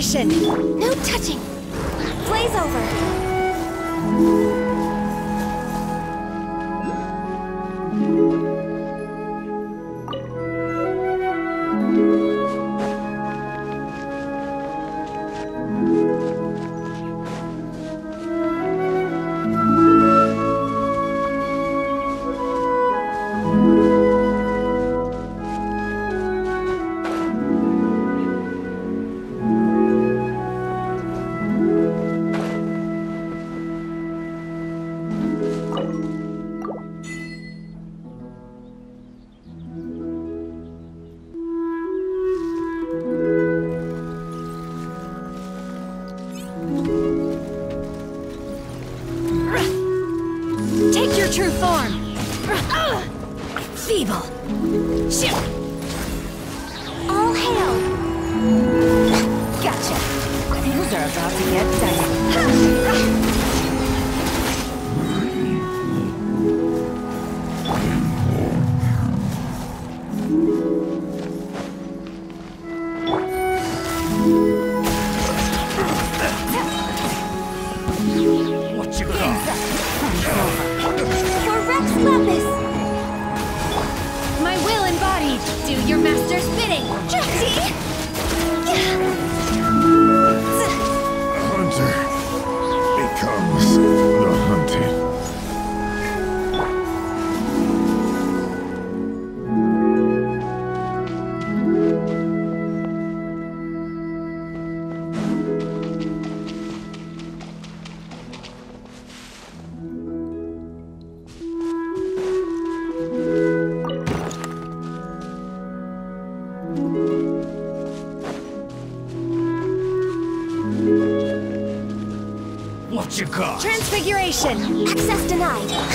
concentration. No touching. Blaze over. True form. Feeble. Shit. All hail. Gotcha. Things are about to get done. What you got? My will embodied. Do your master's bidding. Trixie! The hunter becomes the hunted. Transfiguration! Access denied!